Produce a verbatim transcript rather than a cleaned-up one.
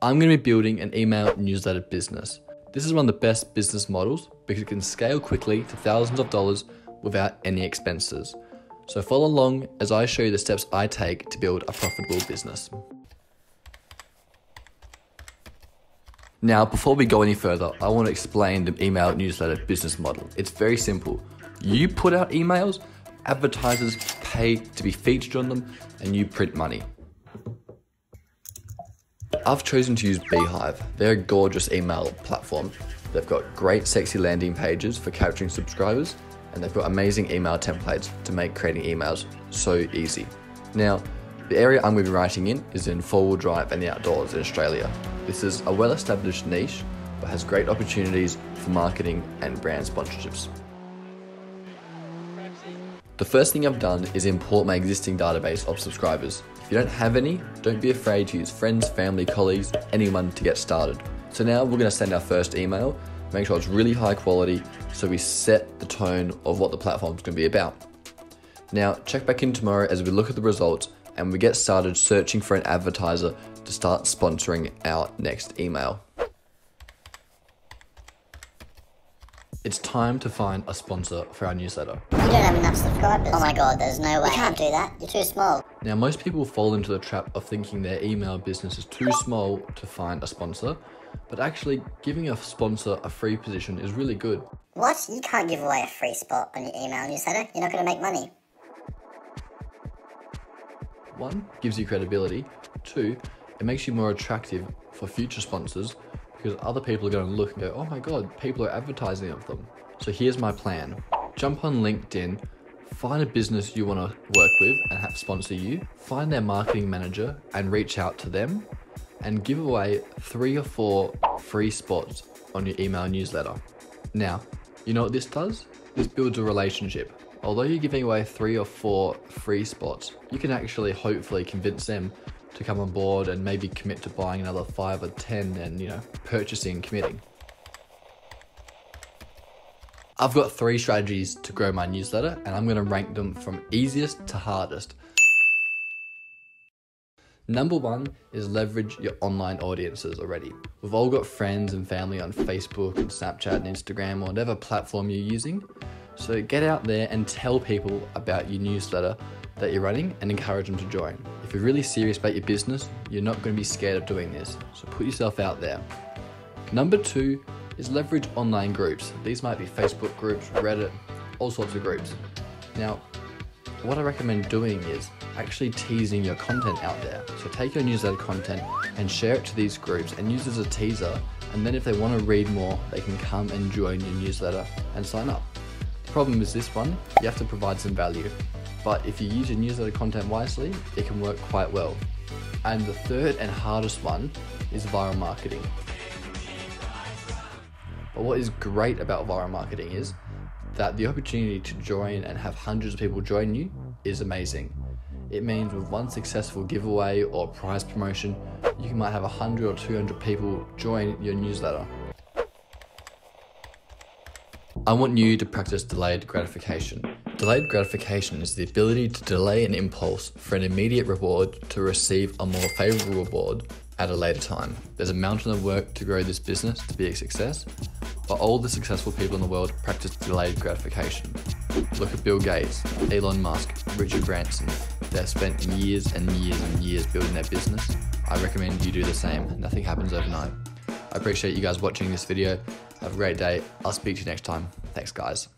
I'm going to be building an email newsletter business. This is one of the best business models because it can scale quickly to thousands of dollars without any expenses. So follow along as I show you the steps I take to build a profitable business. Now, before we go any further, I want to explain the email newsletter business model. It's very simple. You put out emails, advertisers pay to be featured on them, and you print money. I've chosen to use Beehiiv. They're a gorgeous email platform. They've got great sexy landing pages for capturing subscribers, and they've got amazing email templates to make creating emails so easy. Now, the area I'm going to be writing in is in four-wheel drive and the outdoors in Australia. This is a well-established niche, but has great opportunities for marketing and brand sponsorships. The first thing I've done is import my existing database of subscribers. If you don't have any, don't be afraid to use friends, family, colleagues, anyone to get started. So now we're going to send our first email, make sure it's really high quality, so we set the tone of what the platform's going to be about. Now check back in tomorrow as we look at the results and we get started searching for an advertiser to start sponsoring our next email. It's time to find a sponsor for our newsletter. You don't have enough subscribers. Oh my god, there's no way. You can't do that. You're too small. Now, most people fall into the trap of thinking their email business is too small to find a sponsor, but actually giving a sponsor a free position is really good. What? You can't give away a free spot on your email newsletter. You're not going to make money. One, gives you credibility. Two, it makes you more attractive for future sponsors, because other people are going to look and go, oh my god, people are advertising of them. So here's my plan. Jump on LinkedIn, find a business you want to work with and have sponsor you, find their marketing manager and reach out to them, and give away three or four free spots on your email newsletter. Now, you know what this does? This builds a relationship. Although you're giving away three or four free spots, you can actually hopefully convince them to come on board and maybe commit to buying another five or ten and, you know, purchasing, committing. I've got three strategies to grow my newsletter and I'm going to rank them from easiest to hardest. Number one is leverage your online audiences already. We've all got friends and family on Facebook and Snapchat and Instagram or whatever platform you're using. So get out there and tell people about your newsletter that you're running and encourage them to join. If you're really serious about your business, you're not going to be scared of doing this, so put yourself out there. Number two is leverage online groups. These might be Facebook groups, Reddit, all sorts of groups. Now, what I recommend doing is actually teasing your content out there. So take your newsletter content and share it to these groups and use it as a teaser, and then if they want to read more, they can come and join your newsletter and sign up. The problem is this one, you have to provide some value. But if you use your newsletter content wisely, it can work quite well. And the third and hardest one is viral marketing. But what is great about viral marketing is that the opportunity to join and have hundreds of people join you is amazing. It means with one successful giveaway or prize promotion, you might have one hundred or two hundred people join your newsletter. I want you to practice delayed gratification. Delayed gratification is the ability to delay an impulse for an immediate reward to receive a more favorable reward at a later time. There's a mountain of work to grow this business to be a success, but all the successful people in the world practice delayed gratification. Look at Bill Gates, Elon Musk, Richard Branson. They've spent years and years and years building their business. I recommend you do the same. Nothing happens overnight. I appreciate you guys watching this video. Have a great day. I'll speak to you next time. Thanks, guys.